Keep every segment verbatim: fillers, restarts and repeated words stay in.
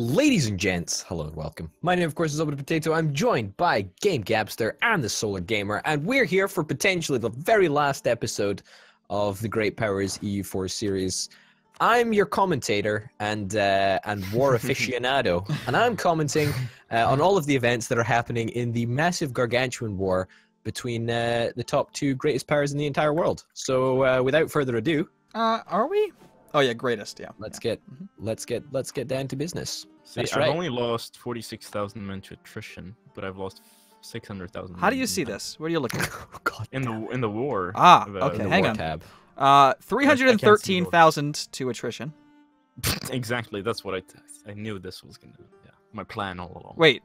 Ladies and gents, hello and welcome. My name, of course, is Orbital Potato. I'm joined by Game Gabster and The Solar Gamer, and we're here for potentially the very last episode of the Great Powers E U four series. I'm your commentator and uh, and war aficionado, and I'm commenting uh, on all of the events that are happening in the massive gargantuan war between uh, the top two greatest powers in the entire world. So, uh, without further ado, uh, are we? Oh yeah, greatest. Yeah. Let's yeah. get, mm-hmm. let's get, let's get down to business. See, That's I've right. only lost forty-six thousand men to attrition, but I've lost six hundred thousand. How do you see this? Where are you looking? Oh, God. In the in the war. Ah, the, okay. The Hang war on. Tab. Uh, three hundred and thirteen thousand to attrition. Exactly. That's what I. T I knew this was gonna. Yeah. My plan all along. Wait,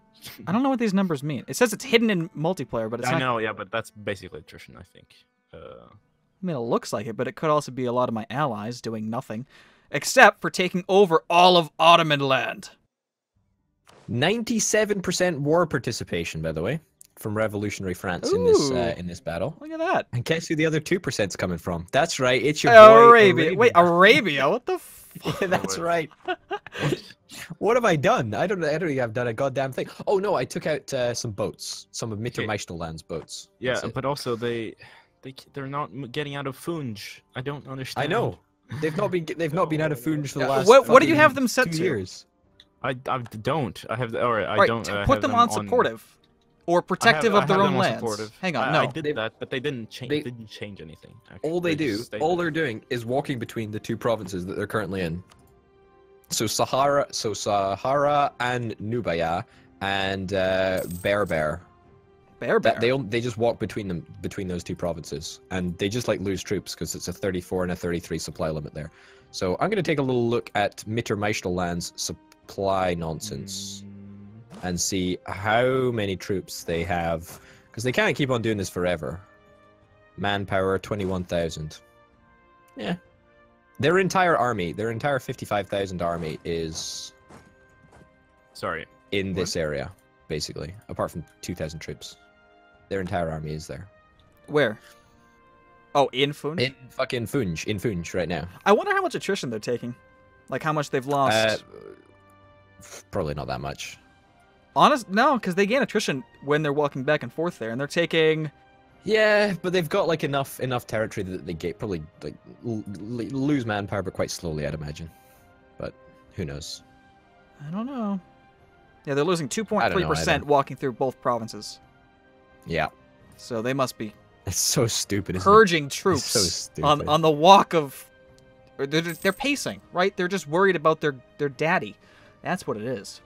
I don't know what these numbers mean. It says it's hidden in multiplayer, but it's I not... know, yeah, but that's basically attrition, I think. Uh... I mean, it looks like it, but it could also be a lot of my allies doing nothing, except for taking over all of Ottoman land. ninety-seven percent war participation, by the way, from Revolutionary France Ooh, in this uh, in this battle. Look at that. And guess who the other two percent's coming from? That's right, it's your Arabia. boy Arabia. Wait, Arabia? What the fuck? Yeah, that's right. What have I done? I don't. I don't think I've done a goddamn thing. Oh no, I took out uh, some boats, some of Mittermeisterland's boats. Yeah, but also they, they, they're not getting out of Funj. I don't understand. I know. They've not been. They've not been out of Funj for the last. What? What do you have them set to? Years. I, I don't. I have. All right. I right, don't. I put them, them on supportive, on... or protective have, of their own lands. Hang on. I, no, I did they, that, but they didn't change. They didn't change anything. Actually. All they, they do, all there. they're doing, is walking between the two provinces that they're currently in. So Sahara, so Sahara and Nubaya and uh, Berber. Berber. That, they they just walk between them between those two provinces, and they just like lose troops because it's a thirty-four and a thirty-three supply limit there. So I'm going to take a little look at Mittermeisterland's supply nonsense, mm. and see how many troops they have, because they can't keep on doing this forever. Manpower twenty-one thousand. Yeah. Their entire army, their entire fifty-five thousand army is... Sorry. In this what? area, basically. Apart from two thousand troops. Their entire army is there. Where? Oh, in Funj? In fucking Funj. In Funj right now. I wonder how much attrition they're taking. Like, how much they've lost. Uh, probably not that much. Honest? No, because they gain attrition when they're walking back and forth there, and they're taking... Yeah, but they've got like enough enough territory that they get probably like l lose manpower, but quite slowly, I'd imagine. But who knows? I don't know. Yeah, they're losing two point three percent walking through both provinces. Yeah. So they must be. It's so stupid. Isn't purging it? troops so stupid. on on the walk of. Or they're they're pacing, right? They're just worried about their their daddy. That's what it is.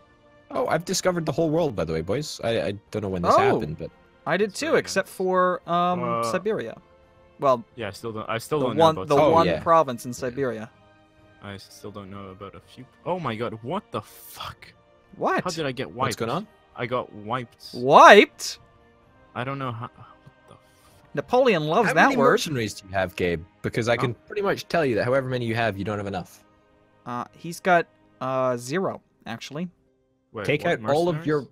Oh, I've discovered the whole world, by the way, boys. I I don't know when this oh. happened, but. I did too, except for um, uh, Siberia. Well, yeah, I still don't. I still the don't one, know about the oh, one yeah. province in Siberia. I still don't know about a few. Oh my God! What the fuck? What? How did I get wiped? What's going on? I got wiped. Wiped? I don't know how. What the fuck? Napoleon loves how that many word. mercenaries do you have, Gabe? Because I can oh. pretty much tell you that however many you have, you don't have enough. Uh, he's got uh zero actually. Wait, Take what, out mercenaries? all of your.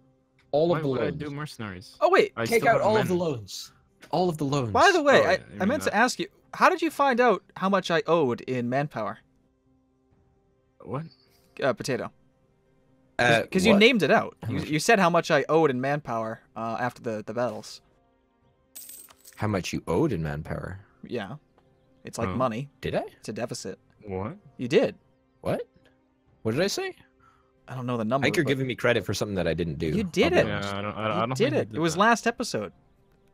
All Why of the would loans. I do mercenaries? Oh wait, I take out all men. of the loans. All of the loans. By the way, oh, I, I meant that. to ask you, how did you find out how much I owed in manpower? What? Uh, potato. Because uh, you named it out. You, you said how much I owed in manpower uh, after the the battles. How much you owed in manpower? Yeah, it's like oh. money. Did I? It's a deficit. What? You did. What? What did I say? I don't know the number. I think you're giving me credit for something that I didn't do. You did it. Yeah, I don't, I don't, you I don't did think it. Did it was that. last episode.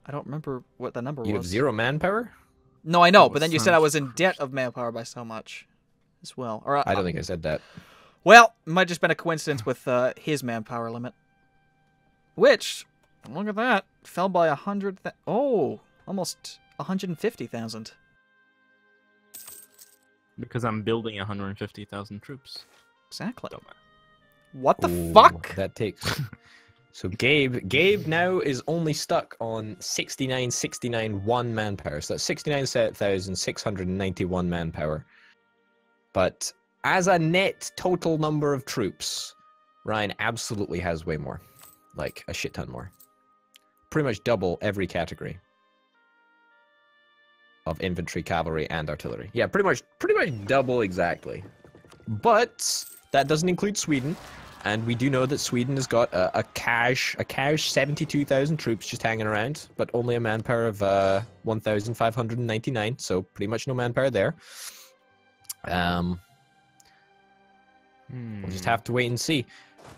I don't remember what the number you was. You have zero manpower? No, I know, that but then you said I was in debt of manpower by so much as well. Or, uh, I don't think I said that. Well, it might have just been a coincidence with uh, his manpower limit. Which, look at that, fell by one hundred... Oh, almost one hundred fifty thousand. Because I'm building one hundred fifty thousand troops. Exactly. Don't matter. What the Ooh, fuck? That takes. So Gabe, Gabe now is only stuck on sixty-nine, sixty-nine, one manpower. So that's sixty-nine thousand six hundred ninety-one manpower. But as a net total number of troops, Ryan absolutely has way more, like a shit ton more. Pretty much double every category of infantry, cavalry, and artillery. Yeah, pretty much, pretty much double exactly. But that doesn't include Sweden. And we do know that Sweden has got a, a cash, a cash seventy-two thousand troops just hanging around, but only a manpower of uh, one thousand five hundred ninety-nine, so pretty much no manpower there. Um, hmm. We'll just have to wait and see.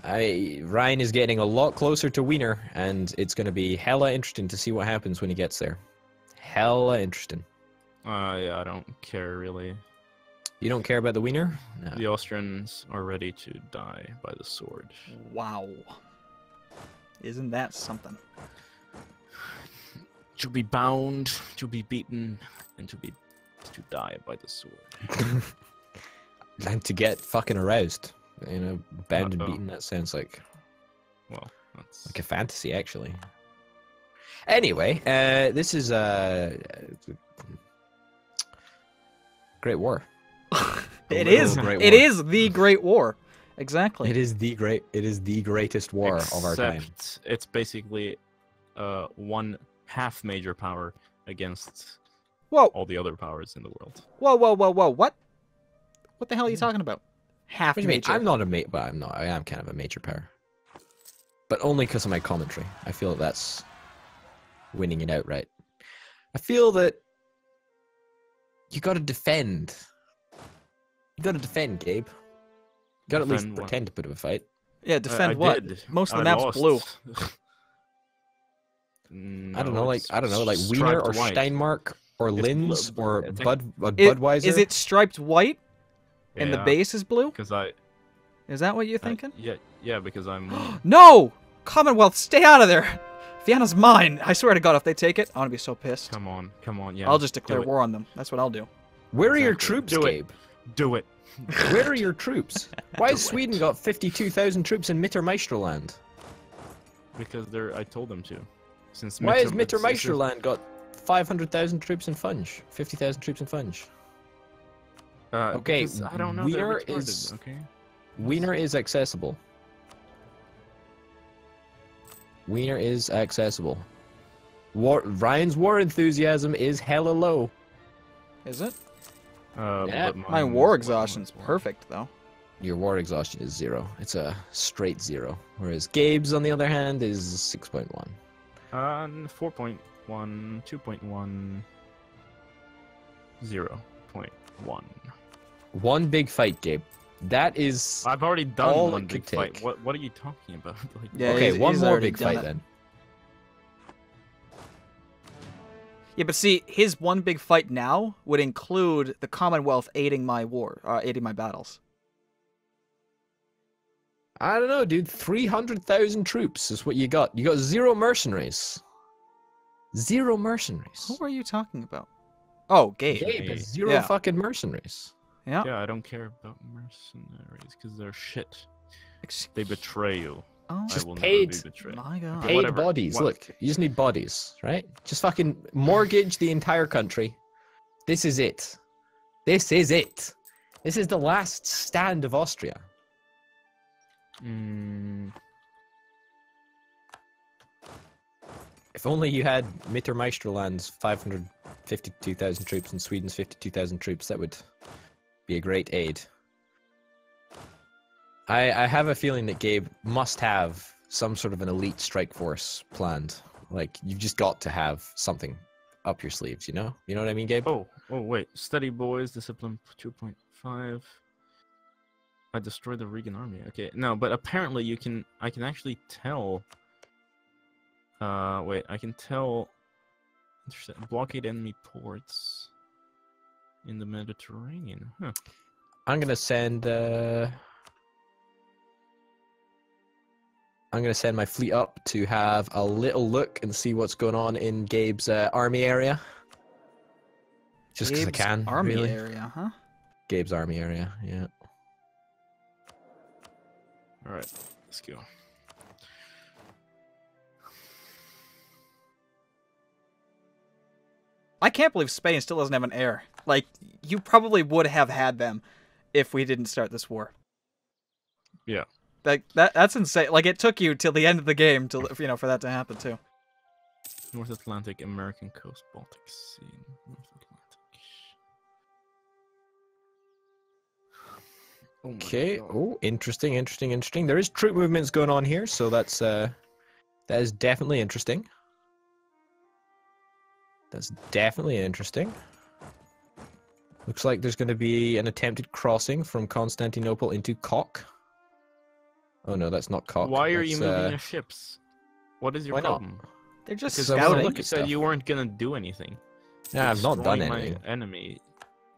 I, Rhine is getting a lot closer to Wiener, and it's going to be hella interesting to see what happens when he gets there. Hella interesting. Uh, yeah, I don't care, really. You don't care about the Wiener? No. The Austrians are ready to die by the sword. Wow. Isn't that something? To be bound, to be beaten, and to be to die by the sword. And to get fucking aroused. You know, bound and beaten, that sounds like... Well, that's... Like a fantasy, actually. Anyway, uh, this is a... Great War. It is. It is the Great War. Exactly. It is the great. It is the greatest war Except of our time. It's basically uh, one half major power against whoa. all the other powers in the world. Whoa, whoa, whoa, whoa! What? What the hell are you talking about? Half major. major. I'm not a major. Well, I'm not. I am kind of a major power, but only because of my commentary. I feel that that's winning it outright. I feel that you got to defend. You gotta defend, Gabe. You gotta defend at least pretend what? to put up a fight. Yeah, defend I, I what? Did. Most of the I map's lost. blue. No, I don't know, like I don't know, like Wiener or white. Steinmark or it's Linz blue. or think... Bud uh, it, Budweiser. Is it striped white? And yeah, the base is blue? Because I. Is that what you're thinking? I, yeah, yeah, because I'm. No, Commonwealth, stay out of there. Vienna's mine. I swear to God, if they take it, I'm gonna be so pissed. Come on, come on, yeah. I'll just declare war on them. That's what I'll do. Where exactly. are your troops, do Gabe? It. Do it. Where are your troops? Why has Sweden got fifty-two thousand troops in Mittermeisterland? Because they're. I told them to. Since Why has Mittermeisterland got five hundred thousand troops in Funj? fifty thousand troops in Funj? Uh, okay, I don't know. Wiener is. Okay. Wiener is accessible. Wiener is accessible. War, Ryan's war enthusiasm is hella low. Is it? Uh, yeah, my, my war exhaustion's perfect, though. Your war exhaustion is zero. It's a straight zero. Whereas Gabe's, on the other hand, is six point one. Um, four point one, two point one, zero point one. One big fight, Gabe. That is I've already done all one big fight. What, what are you talking about? Like, yeah, okay, he's, one he's more big fight, that. then. Yeah, but see, his one big fight now would include the Commonwealth aiding my war, uh, aiding my battles. I don't know, dude. three hundred thousand troops is what you got. You got zero mercenaries. Zero mercenaries. Who are you talking about? Oh, Gabe. Gabe has zero yeah. fucking mercenaries. Yeah. Yeah, I don't care about mercenaries because they're shit. They betray you. Oh, just I will paid, my God. paid Whatever. bodies. What? Look, you just need bodies, right? Just fucking mortgage the entire country. This is it. This is it. This is the last stand of Austria. Mm. If only you had Mittermeisterland's five hundred fifty-two thousand troops and Sweden's fifty-two thousand troops, that would be a great aid. I, I have a feeling that Gabe must have some sort of an elite strike force planned. Like, you've just got to have something up your sleeves, you know? You know what I mean, Gabe? Oh, oh, wait. Steady boys, discipline two point five. I destroyed the Regan army. Okay, no, but apparently you can... I can actually tell... Uh, wait, I can tell... Blockade enemy ports in the Mediterranean. Huh. I'm gonna send, uh... I'm going to send my fleet up to have a little look and see what's going on in Gabe's uh, army area. Just because I can, army really. area, huh? Gabe's army area, yeah. Alright, let's go. I can't believe Spain still doesn't have an heir. Like, you probably would have had them if we didn't start this war. Yeah. Like that, that's insane. Like, it took you till the end of the game to, you know, for that to happen too. North Atlantic, American coast, Baltic Sea, North Atlantic. Okay. Oh, oh, interesting, interesting, interesting. There is troop movements going on here, so that's uh, that is definitely interesting. That's definitely interesting. Looks like there's going to be an attempted crossing from Constantinople into Kok. Oh no, that's not Kok. Why are that's, you moving uh, your ships? What is your problem? Not? They're just because scouting. Look, you said you weren't going to do anything. Yeah, I've not done anything. My enemy.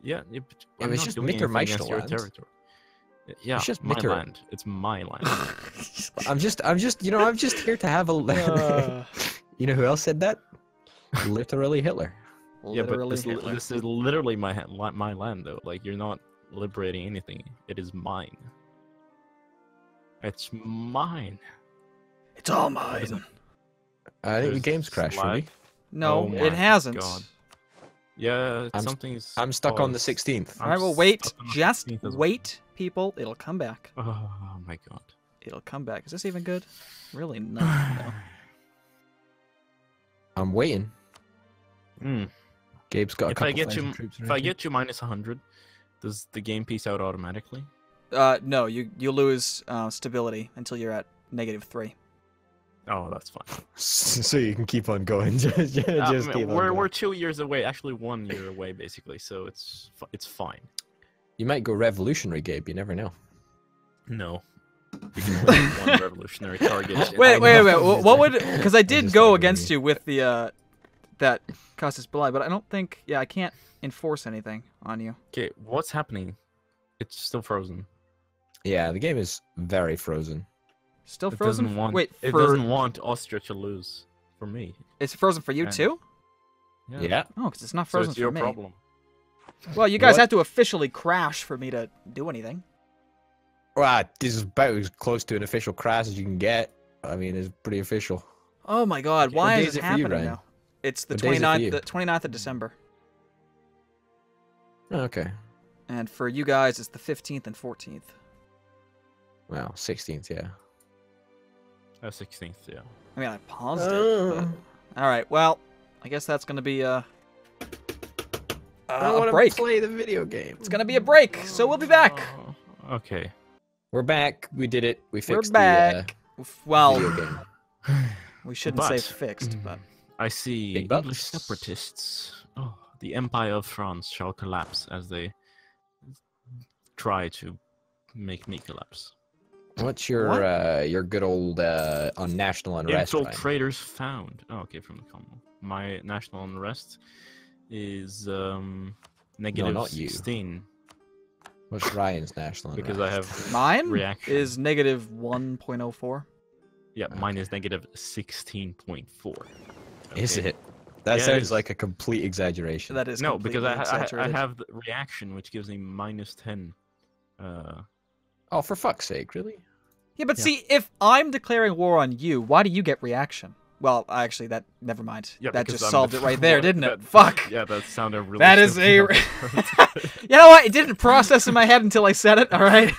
Yeah, it, it was just Mittermeisterland. Yeah, it's just my Mitter... land. It's my land. I'm just, I'm just, you know, I'm just here to have a. Uh... You know who else said that? Literally Hitler. Yeah, literally but this, Hitler. This is literally my my land, though. Like, you're not liberating anything. It is mine. It's mine. It's all mine. I think the game's crashed. Really? No, oh it hasn't. God. Yeah, I'm, something's. I'm stuck oh, on the sixteenth. All right, well, wait, just wait, people. It'll come back. Oh my god. It'll come back. Is this even good? Really not. No. I'm waiting. Mm. Gabe's got. If a I get you, if I get you minus one hundred, does the game piece out automatically? Uh, no, you you lose uh, stability until you're at negative three. Oh, that's fine. So you can keep on going. just, just um, keep we're on we're going. two years away, actually one year away, basically. So it's it's fine. You might go revolutionary, Gabe. You never know. No. We can only have one revolutionary target. Wait, wait, wait, wait. What, what would? Because I did go against you with the uh, that Costas Belli, but I don't think. Yeah, I can't enforce anything on you. Okay, what's happening? It's still frozen. Yeah, the game is very frozen. Still frozen? It doesn't want, Wait, it for... doesn't want Austria to lose for me. It's frozen for you and... too? Yeah. yeah. Oh, because it's not frozen so it's for your me. Problem. Well, you guys what? have to officially crash for me to do anything. Well, this is about as close to an official crash as you can get. I mean, it's pretty official. Oh my god, why is it happening you, now? It's the twenty-ninth, the twenty-ninth of December. Oh, okay. And for you guys, it's the fifteenth and fourteenth. Well, sixteenth, yeah. Oh, sixteenth, yeah. I mean, I paused uh, it. But... All right, well, I guess that's going to be a, a, I don't a break. I want to play the video game. It's going to be a break, so we'll be back. Uh, okay. We're back. We did it. We fixed We're back. the uh, well, video game. We shouldn't but, say fixed, but... I see English separatists. Oh, the Empire of France shall collapse as they try to make me collapse. What's your what? uh, your good old uh, on national unrest? Infiltrators found. Oh, okay, from the Commonwealth. My national unrest is um, negative no, sixteen. What's Ryan's national unrest? Because I have mine reaction. is negative one point oh four. Yeah, okay. Mine is negative sixteen point four. Okay. Is it? That yeah, sounds like a complete exaggeration. That is no, because I, ha I have the reaction, which gives me minus ten. Uh, Oh, for fuck's sake, really? Yeah, but yeah. see, if I'm declaring war on you, why do you get reaction? Well, actually, that... Never mind. Yeah, that just I'm solved it right there, didn't it? That, Fuck! Yeah, that sounded really... That is a... You know what? It didn't process in my head until I said it, alright?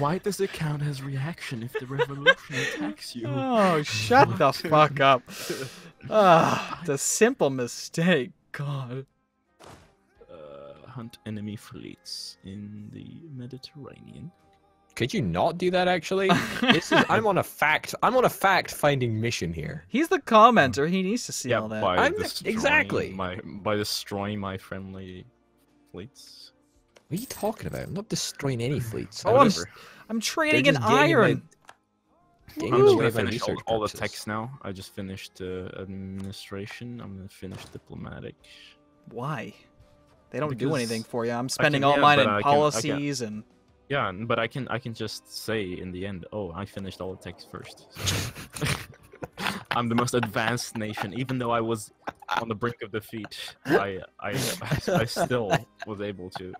Why does it count as reaction if the revolution attacks you? Oh, shut the fuck up. Ah, the simple mistake. God. Hunt enemy fleets in the Mediterranean. Could you not do that? Actually, this is, I'm on a fact. I'm on a fact-finding mission here. He's the commenter. He needs to see yeah, all that. By I'm exactly my, by destroying my friendly fleets. What are you talking about? I'm not destroying any fleets. Oh, I'm, I'm trading in iron. My, I'm just gonna finish all, all the texts now. I just finished uh, administration. I'm gonna finish diplomatic. Why? They don't because do anything for you. I'm spending can, all yeah, mine in policies can, and. Yeah, but I can I can just say in the end, oh, I finished all the text first. So. I'm the most advanced nation, even though I was on the brink of defeat. I I I still was able to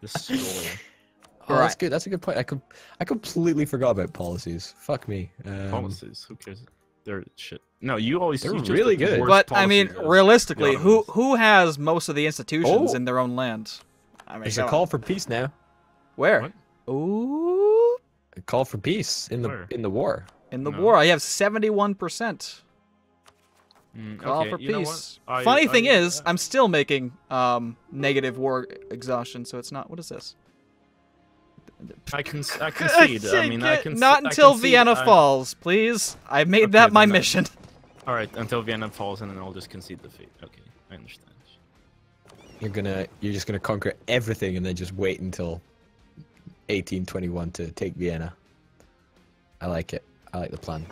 destroy. Oh, right. That's good. That's a good point. I com I completely forgot about policies. Fuck me. Um... Policies? Who cares? They're shit. No, you always. They're really good. But I mean, realistically, yeah. who who has most of the institutions oh. in their own land? I mean, there's a call for peace now. Where? What? Ooh. A call for peace in the Where? in the war. In the no. war, I have seventy-one percent. Mm, call okay. for you peace. I, Funny I, thing I, is, yeah. I'm still making um, negative war exhaustion, so it's not. What is this? I can I concede. I mean, I can. Not until I Vienna I... falls, please. I made okay, that my mission. I... All right, until Vienna falls, and then I'll just concede defeat. Okay, I understand. You're gonna, you're just gonna conquer everything, and then just wait until eighteen twenty-one to take Vienna. I like it. I like the plan.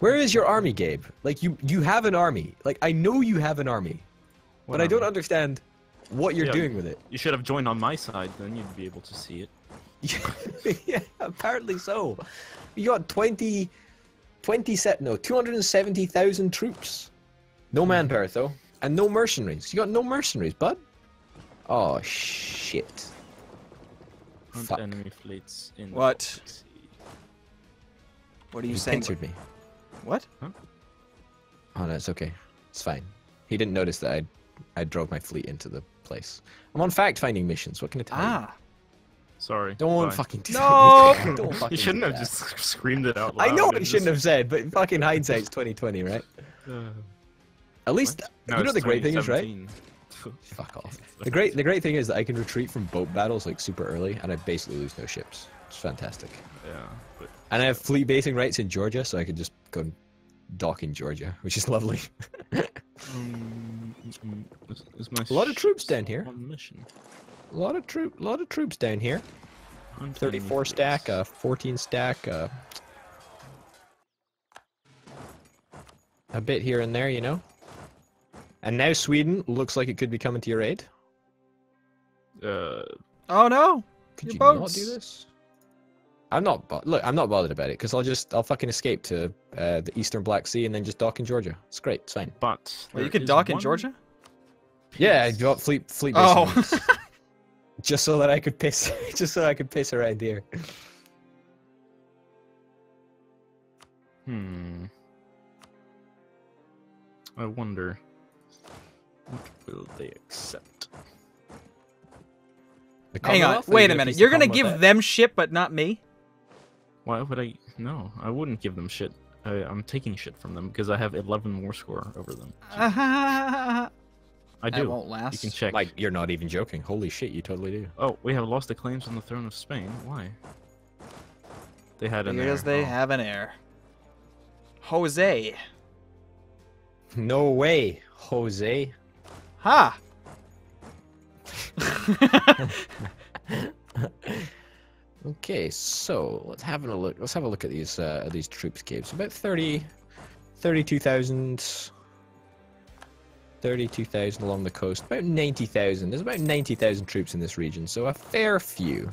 Where is your army, Gabe? Like you, you have an army. Like I know you have an army, what but army? I don't understand what you're yeah, doing with it. You should have joined on my side, then you'd be able to see it. Yeah, apparently so. You got twenty, twenty set, no, two hundred seventy thousand troops. No manpower, though. And no mercenaries. You got no mercenaries, bud. Oh, shit. Fuck. Enemy fleets in what? What are you, you saying? He pincered me. What? Huh? Oh, no, it's okay. It's fine. He didn't notice that I, I drove my fleet into the place. I'm on fact-finding missions. What can I tell ah. you? Ah. Sorry. Don't Bye. fucking do no! that. Don't fucking you shouldn't have that. just screamed it out loud. I know what I shouldn't just... have said, but fucking hindsight's twenty twenty, right? Uh, At least no, you know the great thing is, right? Fuck off. The great the great thing is that I can retreat from boat battles like super early, and I basically lose no ships. It's fantastic. Yeah. But... And I have fleet basing rights in Georgia, so I could just go and dock in Georgia, which is lovely. um, is, is my a lot of troops down here. Mission. A lot of troop, lot of troops down here. thirty-four stack, uh, fourteen stack, uh, a bit here and there, you know. And now Sweden looks like it could be coming to your aid. Uh. Oh no! Could you boats. not do this? I'm not. Bo look, I'm not bothered about it because I'll just I'll fucking escape to uh, the Eastern Black Sea and then just dock in Georgia. It's great. It's fine. But well, you could dock in Georgia. Piece. Yeah, I got fleet fleet. Oh. Just so that I could piss, just so I could piss around here. Hmm. I wonder what will they accept. The Hang on, wait a minute. You're gonna give them shit, but not me. Why would I? No, I wouldn't give them shit. I, I'm taking shit from them because I have eleven war score over them. So. I do. That won't last. You can check. Like, you're not even joking. Holy shit, you totally do. Oh, we have lost the claims on the throne of Spain. Why? They had an heir. Because they oh. have an heir. Jose. No way, Jose. Ha! Okay, so let's have a look. Let's have a look at these uh, at these troops caves. About thirty, thirty-two thousand. thirty-two thousand along the coast, about ninety thousand. There's about ninety thousand troops in this region, so a fair few.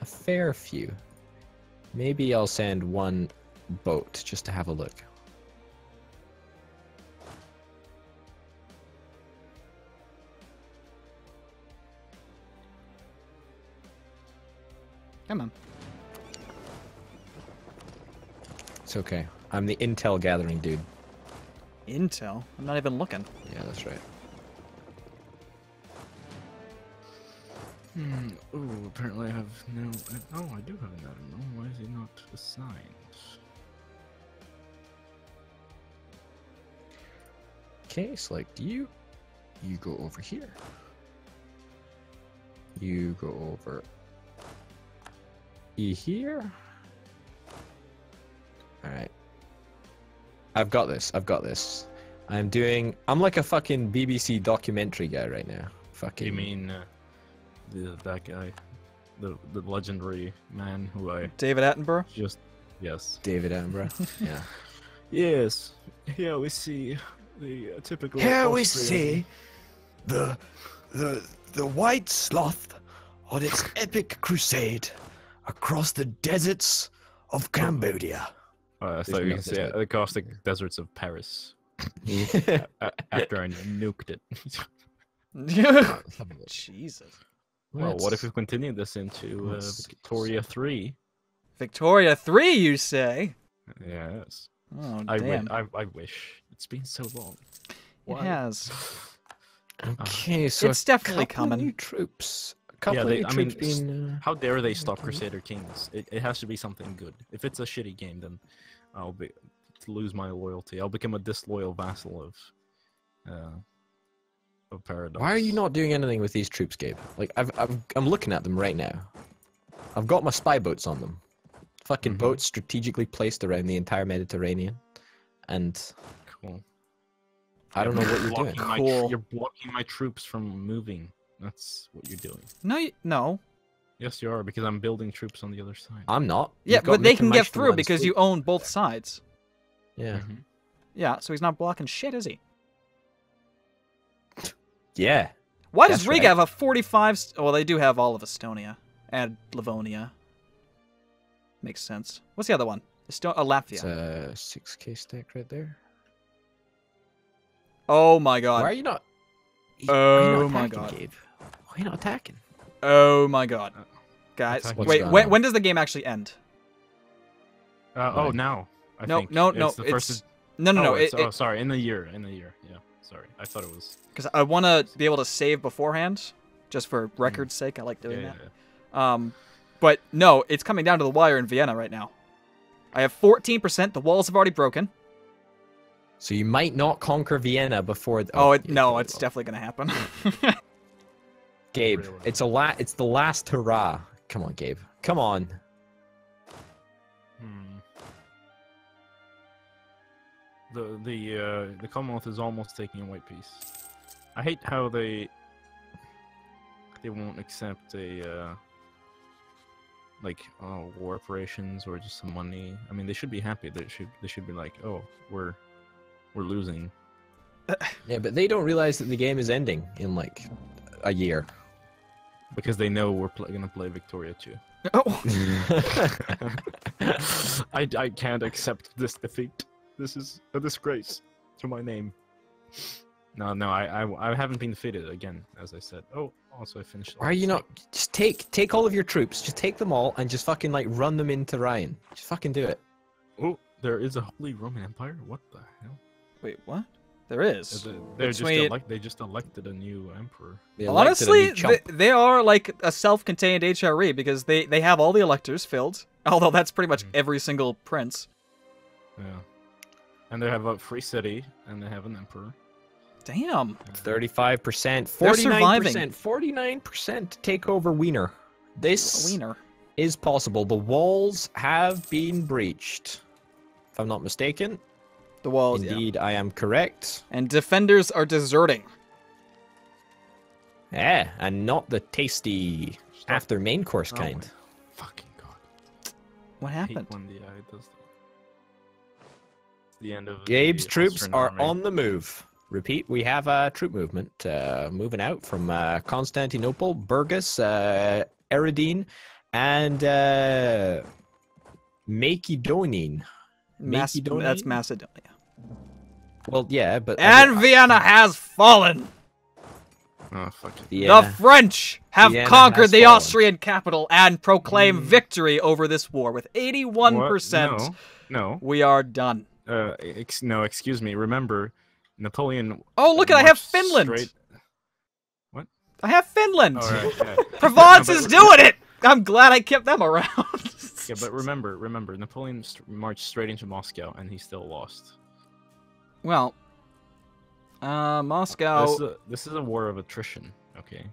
A fair few. Maybe I'll send one boat just to have a look. Come on. It's okay. I'm the intel gathering dude. Intel? I'm not even looking. Yeah, that's right. Hmm. Ooh, apparently I have no... Oh, I do have an admiral. Why is he not assigned? Okay, select you. You go over here. You go over... You here. Alright. I've got this, I've got this. I'm doing... I'm like a fucking B B C documentary guy right now. Fucking... You mean uh, the, that guy? The the legendary man who I... David Attenborough? Just... Yes. David Attenborough? Yeah. Yes. Here we see the uh, typical... Here Austrian... we see the, the, the white sloth on its epic crusade across the deserts of Cambodia. Uh, so you can see it. The caustic deserts of Paris. After I nuked it. Jesus. Well, what if we continue this into uh, Victoria three? Victoria three, you say? Yes. Oh, I damn. I, I wish. It's been so long. Why? It has. Okay, so it's definitely coming. New troops. Yeah, they, I mean, been, uh, how dare they stop Crusader Kings? It, it has to be something good. If it's a shitty game, then I'll be lose my loyalty. I'll become a disloyal vassal of, uh, of Paradise. Why are you not doing anything with these troops, Gabe? Like I've, I've I'm looking at them right now. I've got my spy boats on them. Fucking mm-hmm. boats strategically placed around the entire Mediterranean. And... Cool. I don't know what you're doing. Cool. You're blocking my troops from moving. That's what you're doing. No, no. Yes, you are, because I'm building troops on the other side. I'm not. Yeah, but they can get through because you own both sides. Yeah. Mm-hmm. Yeah, so he's not blocking shit, is he? Yeah. Why does Riga right. have a forty-five... Well, they do have all of Estonia and Livonia. Makes sense. What's the other one? Esto uh, Latvia. It's a six K stack right there. Oh, my God. Why are you not... Oh, my God. Gabe? Why are you not attacking? Oh, my God. Guys, wait, when, when does the game actually end? Uh, oh, now. I no, think. no, no, it's the it's, first... no, no, oh, no. It, oh, sorry, in the year, in the year, yeah. Sorry, I thought it was... Because I want to be able to save beforehand, just for record's sake. I like doing yeah, that. Yeah, yeah. Um, but no, it's coming down to the wire in Vienna right now. I have fourteen percent. The walls have already broken. So you might not conquer Vienna before... The, oh, oh it, no, it's well. definitely going to happen. Gabe, it's a la it's the last hurrah. Come on, Gabe. Come on. Hmm. The the uh, the Commonwealth is almost taking a white piece. I hate how they they won't accept a uh, like uh, war operations or just some money. I mean, they should be happy. They should they should be like, oh, we're we're losing. Yeah, but they don't realize that the game is ending in like a year. Because they know we're pl gonna play Victoria too. Oh. I, I can't accept this defeat. This is a disgrace to my name. No, no, I, I, I haven't been defeated again, as I said. Oh, also I finished. Why are you not? Just take, take all of your troops. Just take them all and just fucking like run them into Ryan. Just fucking do it. Oh, there is a Holy Roman Empire. What the hell? Wait, what? There is. They're, they're just elect, they just elected a new emperor. They Honestly, new they, they are like a self-contained H R E because they, they have all the electors filled. Although that's pretty much mm. every single prince. Yeah. And they have a free city, and they have an emperor. Damn. thirty-five percent. forty-nine percent. forty-nine percent to take over Wiener. This Wiener. is possible. The walls have been breached. If I'm not mistaken. The walls, Indeed, yeah. I am correct. And defenders are deserting. Yeah, and not the tasty Stop. after main course oh kind. My fucking God. What happened? I hate when the eye does that. It's the end of Gabe's the troops are on the move. Repeat, we have a troop movement uh, moving out from uh, Constantinople, Burgas, uh, Eridine, and uh, Makedonian. Mas Macedonia? That's Macedonia. Well, yeah, but... And I, Vienna has fallen! Oh, fuck it. Vienna. The French have Vienna conquered the fallen. Austrian capital and proclaimed mm. victory over this war with eighty-one percent. No, no. We are done. Uh, ex no, excuse me. Remember, Napoleon... Oh, look at I have Finland! Straight... What? I have Finland! Oh, right, yeah. Provence no, but... is doing it! I'm glad I kept them around. Yeah, but remember, remember, Napoleon st marched straight into Moscow, and he still lost. Well, uh, Moscow... This is, a, this is a war of attrition, okay?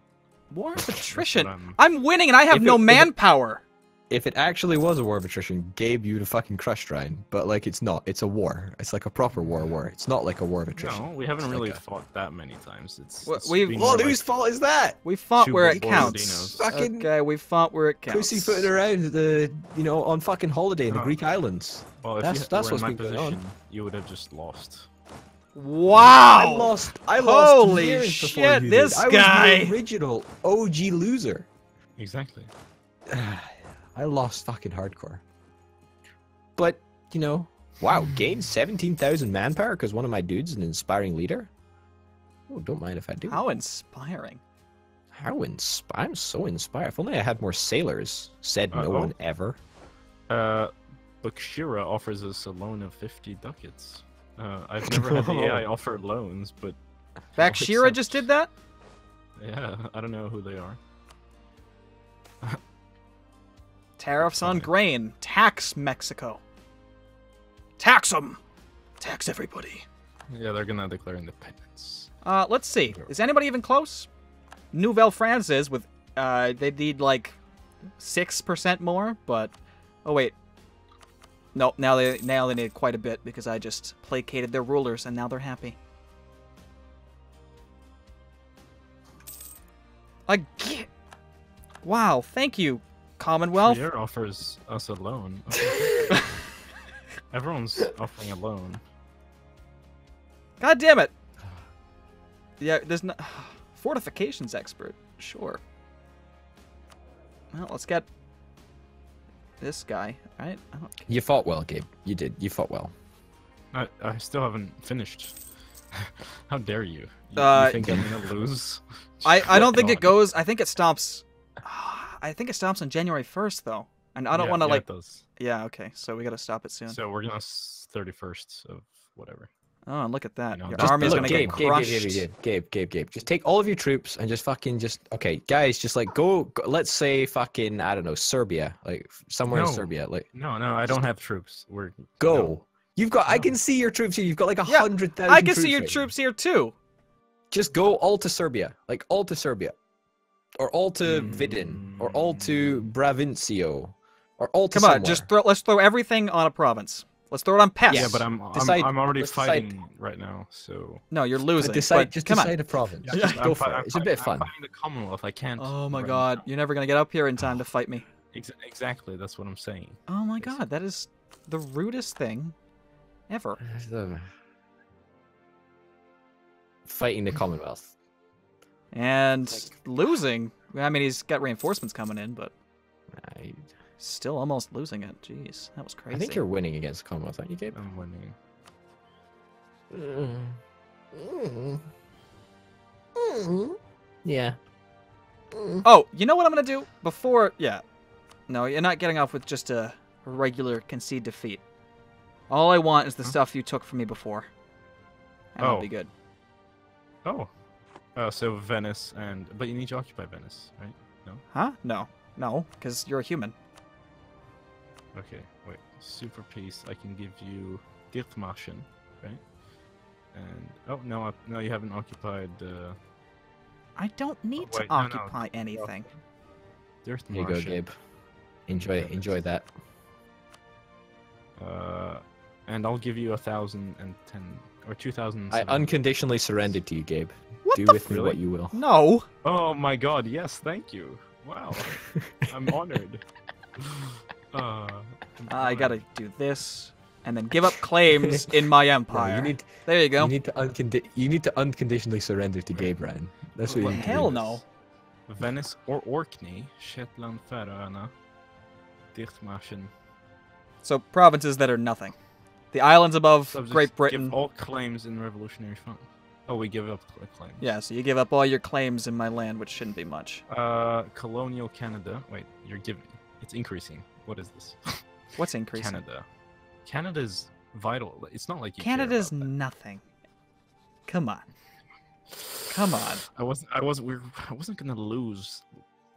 War of attrition? I'm... I'm winning, and I have if no it, manpower! If it, if it actually was a war of attrition, Gabe, you'd have fucking crushed Ryan. But, like, it's not. It's a war. It's like a proper war war. It's not like a war of attrition. No, we haven't it's really like a... fought that many times. It's, well, it's we've... Well, whose like... fault is that? We fought where it counts. Fucking... Okay, we fought where it counts. Pussyfooting around the, you know, on fucking holiday in the oh. Greek islands. Well, if that's, you that's what's been position, going on. You would have just lost. Wow! I lost, I lost Holy years shit, before this did. guy! I was the original O G loser. Exactly. I lost fucking hardcore. But, you know, wow, gained seventeen thousand manpower because one of my dudes is an inspiring leader? Oh, don't mind if I do. How inspiring. How insp- I'm so inspired. If only I had more sailors, said uh, no oh. one ever. Uh, Bakshira offers us a loan of fifty ducats. Uh, I've never had the A I offer loans, but... Bakshira just did that? Yeah, I don't know who they are. Tariffs on grain. Tax Mexico. Tax them. Tax everybody. Yeah, they're gonna declare independence. Uh, let's see. Is anybody even close? Nouvelle France is with, uh, they need like six percent more, but... Oh, wait. Nope, now they, now they need quite a bit because I just placated their rulers and now they're happy. Again. Wow, thank you, Commonwealth. Trier offers us a loan. Okay. Everyone's offering a loan. God damn it! Yeah, there's no... Fortifications expert, sure. Well, let's get this guy, right? I don't... You fought well, Gabe. You did. You fought well. I, I still haven't finished. How dare you? You, uh, you think I'm gonna lose? I, I don't think it goes... I think it stops... I think it stops on January first, though. And I don't yeah, want to, yeah, like... It does. Yeah, okay. So we gotta stop it soon. So we're gonna... thirty-first of whatever. Oh, and look at that. You know, your just, army's look, gonna Gabe, get Gabe, crushed. Gabe, Gabe, Gabe, Gabe, Gabe, Gabe. Just take all of your troops and just fucking just... Okay, guys, just like go... go let's say fucking, I don't know, Serbia. Like, somewhere no, in Serbia. Like, no, no, I don't have troops. We're... Go. No. You've got... No. I can see your troops here. You've got like a hundred thousand I can see your right troops here, too. Just go all to Serbia. Like, all to Serbia. Or all to mm. Vidin. Or all to Bravincio. Or all to Come somewhere. on, just throw... Let's throw everything on a province. Let's throw it on pests. Yeah, but I'm decide, I'm, I'm already fighting decide. right now, so no, you're losing. But decide, but just come decide on. a province. Yeah, just go I'm, for I'm, it. I'm, it's a bit I'm fun. I'm fighting the Commonwealth. I can't. Oh my right God, now. You're never gonna get up here in time to fight me. Exactly, that's what I'm saying. Oh my it's... God, that is the rudest thing ever. The... Fighting the Commonwealth and like... losing. I mean, he's got reinforcements coming in, but. I... Still almost losing it. Jeez, that was crazy. I think you're winning against Commonwealth, aren't you, Gabe? I'm winning. Mm. Mm. Mm. Yeah. Mm. Oh, you know what I'm going to do? Before... Yeah. No, you're not getting off with just a regular concede defeat. All I want is the huh? stuff you took from me before. And oh. that'll be good. Oh. Oh, so Venice and... But you need to occupy Venice, right? No? Huh? No. No, because you're a human. Okay, wait. Super peace. I can give you Dithmarschen, right? And oh no, no, you haven't occupied. Uh... I don't need oh, wait, to no, occupy no. anything. Here you go, Gabe. Enjoy, yeah, enjoy that. Uh, and I'll give you a thousand and ten or two thousand. I unconditionally surrendered to you, Gabe. What Do the with me what you will. No. Oh my God! Yes, thank you. Wow, I'm honored. Uh, I gotta do this, and then give up claims in my empire. Yeah, you need, there you go. You need to, uncondi you need to unconditionally surrender to Gabe Ryan. That's what well, you need hell to no. Venice or Orkney, Shetland, Ferrana, Dichtmarschen. So provinces that are nothing. The islands above so Great Britain. Give all claims in Revolutionary France. Oh, we give up claims. Yeah, so you give up all your claims in my land, which shouldn't be much. Uh, colonial Canada. Wait, you're giving... It's increasing. What is this? What's increasing? Canada. Canada's vital. It's not like you Canada's care about nothing. That. Come on. Come on. I wasn't. I wasn't. We were, I wasn't gonna lose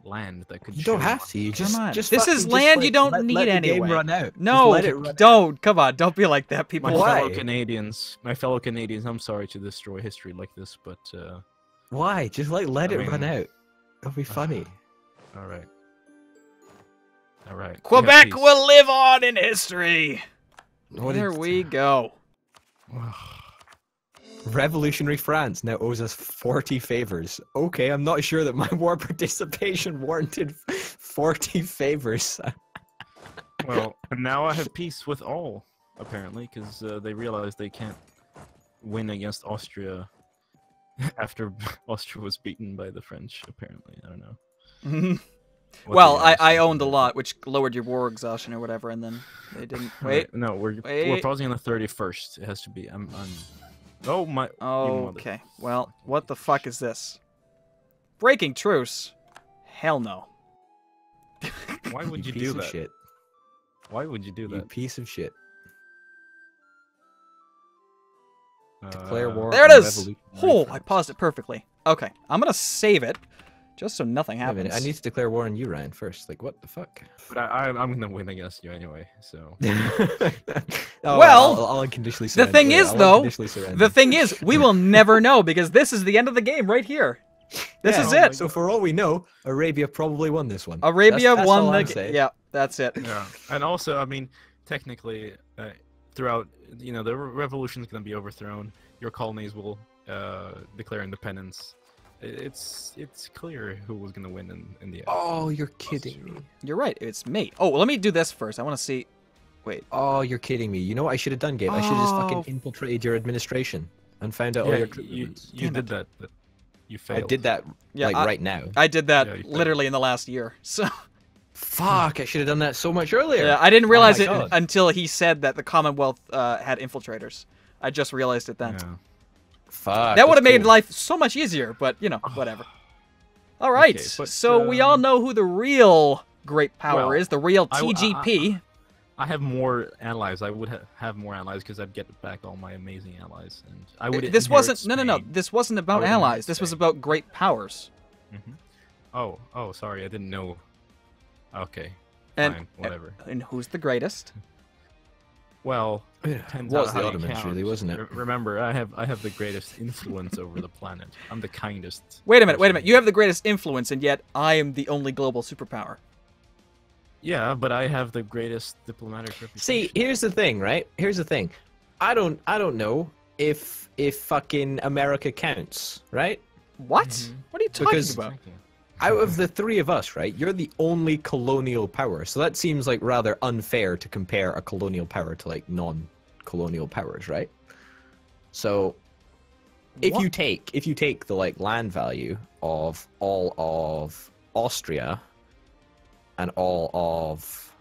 land that could. You don't have to. You just, come on. Just this is land like, you don't let, need let anyway. Game run out. No, let it run don't. Out. Come on. Don't be like that, people. My Why? fellow Canadians. My fellow Canadians. I'm sorry to destroy history like this, but. Uh, Why? Just like let I it mean, run out. It'll be funny. Uh, all right. All right. Quebec yeah, will live on in history. What there we that? go. Revolutionary France now owes us forty favors. Okay, I'm not sure that my war participation warranted forty favors. Well, now I have peace with all, apparently, because uh, they realize they can't win against Austria after Austria was beaten by the French, apparently. I don't know. Mm-hmm. What well, I, I owned a lot, which lowered your war exhaustion or whatever, and then they didn't. Wait. No, we're Wait. we're pausing on the thirty-first. It has to be. I'm. I'm... Oh my. Oh. Okay. Well, what the fuck is this? Breaking truce? Hell no. Why would you, you do that? Shit. Why would you do that? You piece of shit. Declare war. Uh, there it is. Oh, I paused it perfectly. Okay, I'm gonna save it. Just so nothing happens. Yeah, I need to declare war on you, Ryan, first. Like, what the fuck? But I, I, I'm gonna win against you anyway, so... oh, well, I'll, I'll unconditionally surrender. The thing yeah, is, I'll though, the thing is, we will never know, because this is the end of the game right here. This yeah, is it. So for all we know, Arabia probably won this one. Arabia that's, that's won the game. Yeah, that's it. Yeah. And also, I mean, technically, uh, throughout, you know, the revolution is going to be overthrown. Your colonies will uh, declare independence. It's it's clear who was going to win in, in the end. Oh, you're kidding me. You're right. It's me. Oh, well, let me do this first. I want to see. Wait. Oh, you're kidding me. You know what I should have done, Gabe? Oh. I should have just fucking infiltrated your administration and found out yeah, all your treatments. You, you did that, but you failed. I did that, yeah, like, I, right now. I did that yeah, literally in the last year, so... Fuck, I should have done that so much earlier. Yeah, I didn't realize oh it God. until he said that the Commonwealth uh, had infiltrators. I just realized it then. Yeah. Fuck. That would have made cool. life so much easier, but, you know, whatever. All right, okay, but, so um... we all know who the real great power well, is, the real T G P. I, I, I, I have more allies. I would ha have more allies because I'd get back all my amazing allies, and I would. This wasn't Spain. no, no, no. This wasn't about allies. This Spain. was about great powers. Mm-hmm. Oh, oh, sorry, I didn't know. Okay, and, fine, whatever. And who's the greatest? Well, it was the Ottomans, really, wasn't it? R remember, I have I have the greatest influence over the planet. I'm the kindest. Wait a minute, person. wait a minute. You have the greatest influence, and yet I am the only global superpower. Yeah, but I have the greatest diplomatic reputation. See, here's the thing, right? Here's the thing. I don't I don't know if if fucking America counts, right? What? Mm-hmm. What are you talking because about? Out of the three of us, right, you're the only colonial power. So that seems like rather unfair to compare a colonial power to like non-colonial powers, right? So if what? you take if you take the like land value of all of Austria and all of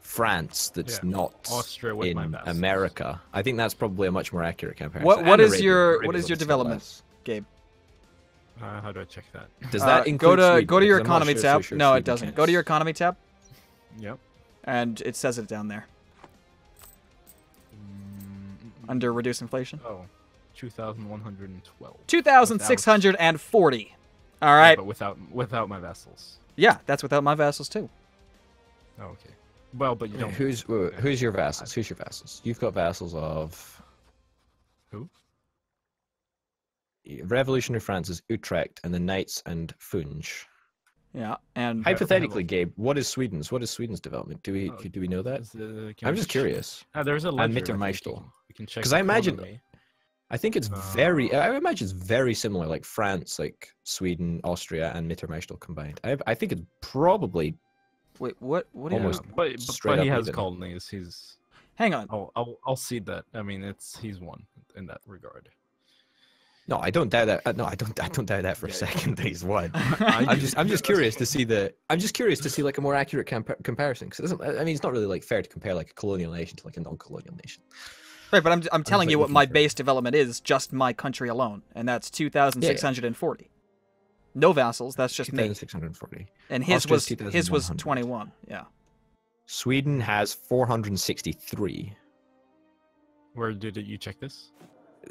France that's yeah. not Austria in my America. I think that's probably a much more accurate comparison. What, what is Arabia, your Arabia what is your development, Gabe? Uh, how do I check that? Does that uh, include go to go to your economy sure, tab? So sure no, Sweden it doesn't. Counts. Go to your economy tab. Yep. And it says it down there. Mm-hmm. Under reduce inflation. Oh, two thousand one hundred twelve. two thousand six hundred forty. All right. Yeah, but without without my vessels. Yeah, that's without my vassals too. Oh, okay. Well, but you don't. Who's wait, wait, who's your vassals? Who's your vassals? You've got vassals of who? Revolutionary France is Utrecht, and the Knights and Funj. Yeah, and hypothetically, Gabe, what is Sweden's? What is Sweden's development? Do we oh, do we know that? Uh, I'm just curious. Uh, there's a ledger. And Mittermeisterland. We can check. Because I imagine. Economy. I think it's very. I imagine it's very similar, like France, like Sweden, Austria, and Mittermeisterland combined. I, I think it's probably. Wait, what? What? Do you almost. But, but, but he has colonies. He's. Hang on. I'll, I'll I'll see that. I mean, it's he's won in that regard. No, I don't doubt that. No, I don't. I don't doubt that for a second. That he's won. I'm just. I'm just curious to see the. I'm just curious to see like a more accurate compa comparison because it doesn't. I mean, it's not really like fair to compare like a colonial nation to like a non-colonial nation. Right, but I'm, I'm telling you what my base development is, just my country alone, and that's two thousand six hundred forty. Yeah, yeah. No vassals, that's just two thousand six hundred forty. Me. And his was, his was twenty-one, yeah. Sweden has four hundred sixty-three. Where did you check this?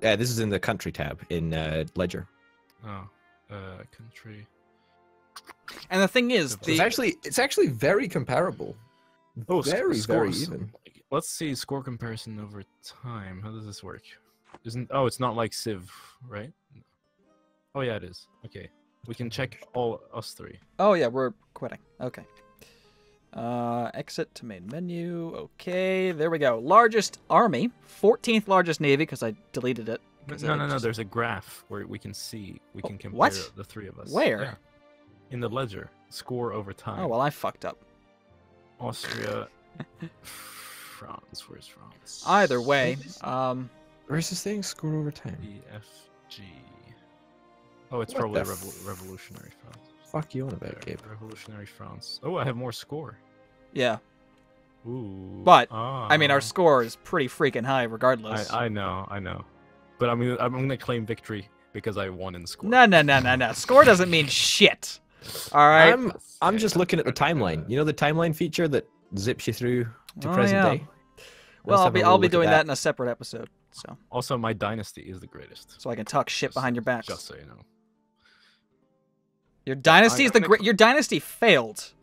Uh, this is in the country tab, in uh, Ledger. Oh, uh, country. And the thing is... The... It's, actually, it's actually very comparable. Oh, very, very even. Let's see score comparison over time. How does this work? Isn't oh, it's not like Civ, right? Oh yeah, it is. Okay, we can check all us three. Oh yeah, we're quitting. Okay. Uh, exit to main menu. Okay, there we go. Largest army, fourteenth largest navy because I deleted it. No, no, no. Just... There's a graph where we can see we oh, can compare what? the three of us. Where? There. In the ledger, score over time. Oh well, I fucked up. Austria. France, where's France? Either way, um, where's this thing? Score over time. E F G. Oh, it's what probably revo revolutionary France. Fuck you on about, Gabe. Revolutionary France. Oh, I have more score. Yeah. Ooh. But ah. I mean, our score is pretty freaking high, regardless. I, I know, I know. But I mean, I'm gonna claim victory because I won in score. No, no, no, no, no. Score doesn't mean shit. All right. I'm I'm just looking at the timeline. You know the timeline feature that zips you through to oh, present yeah. day. Well, I'll be I'll be doing that. that in a separate episode. So also, my dynasty is the greatest. So I can talk shit just, behind your back. Just so you know, your dynasty I, is the great. Your dynasty failed.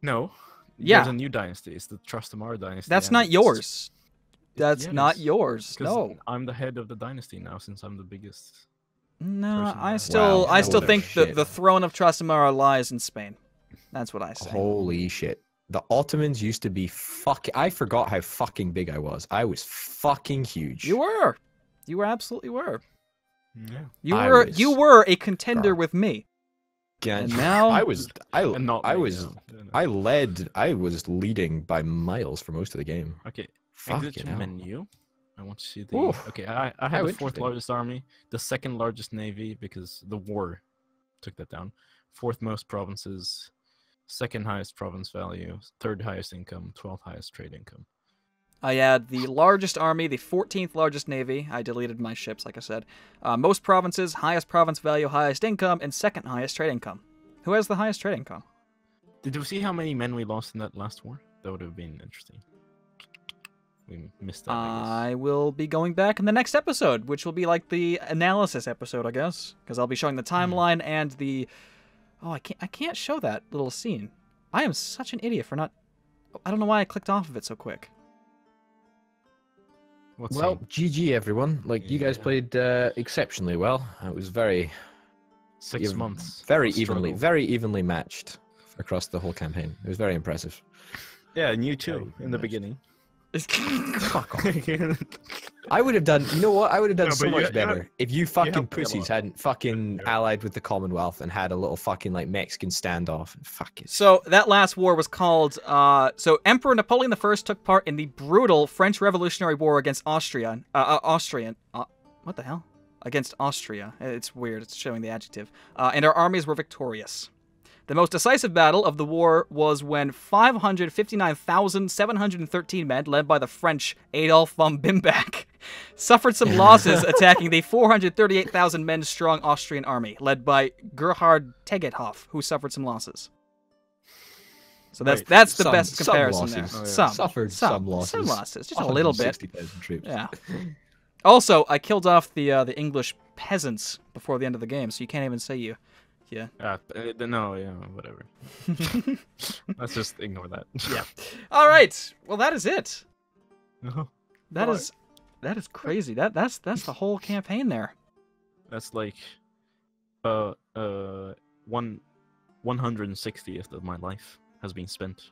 No, yeah, there's a new dynasty. It's the Trastamara dynasty. That's not yours. That's yes, not yours. No, I'm the head of the dynasty now since I'm the biggest. No, I still, wow, I still think that the throne of Trastamara lies in Spain. That's what I say. Holy shit. The Ottomans used to be fucking... I forgot how fucking big I was. I was fucking huge. You were. You were absolutely were. Yeah. You I were was... you were a contender God. with me. Again. And now I was I not I was now. I led I was leading by miles for most of the game. Okay. Exit menu. I want to see the Oof. Okay, I I have the fourth largest army, the second largest navy because the war took that down. Fourth most provinces. Second highest province value, third highest income, twelfth highest trade income. I add the largest army, the fourteenth largest navy. I deleted my ships, like I said. Uh, most provinces, highest province value, highest income, and second highest trade income. Who has the highest trade income? Did we see how many men we lost in that last war? That would have been interesting. We missed that. I, I will be going back in the next episode, which will be like the analysis episode, I guess, because I'll be showing the timeline mm. and the... Oh, I can't, I can't show that little scene. I am such an idiot for not... I don't know why I clicked off of it so quick. What's well, on? G G, everyone. Like, yeah. you guys played uh, exceptionally well. It was very... Six months. Very evenly, very evenly matched across the whole campaign. It was very impressive. Yeah, and you too, very in the matched. beginning. Fuck off. I would have done, you know what, I would have done no, so much you, better you if you fucking you pussies hadn't fucking yeah. allied with the Commonwealth and had a little fucking, like, Mexican standoff. Fuck it. So, that last war was called, uh, so Emperor Napoleon the First took part in the brutal French Revolutionary War against Austria, uh, uh Austrian, uh, what the hell? Against Austria. It's weird, it's showing the adjective. Uh, and our armies were victorious. The most decisive battle of the war was when five hundred fifty-nine thousand seven hundred thirteen men, led by the French Adolf von Bimbeck, suffered some losses attacking the four hundred thirty-eight thousand men strong Austrian army, led by Gerhard Tegethoff, who suffered some losses. So that's Wait, that's the some, best comparison some there. Oh, yeah. Some suffered some, some losses, some losses, just a little bit. sixty thousand troops. Yeah. Also, I killed off the uh, the English peasants before the end of the game, so you can't even say you. Yeah. Uh, no, yeah, whatever. Let's just ignore that. Yeah. All right. Well, that is it. No. That All is, right. that is crazy. That that's that's the whole campaign there. That's like, uh, uh, one, one hundred and sixtieth of my life has been spent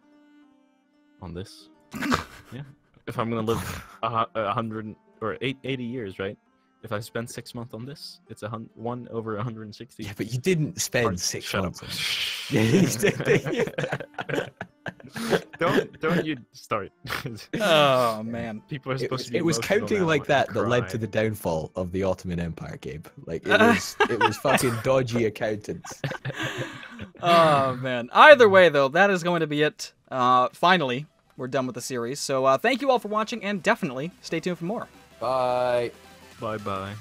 on this. Yeah. If I'm gonna live a, a hundred or eight, eighty years, right? If I spend six months on this, it's a hun one over one hundred sixty. Yeah, but you didn't spend or, six shut months. Shut up. don't, don't you start. Oh, man. People are supposed it was, to be It was counting like that cry. that led to the downfall of the Ottoman Empire, Gabe. Like, it was, it was fucking dodgy accountants. Oh, man. Either way, though, that is going to be it. Uh, finally, we're done with the series. So uh, thank you all for watching, and definitely stay tuned for more. Bye. Bye-bye.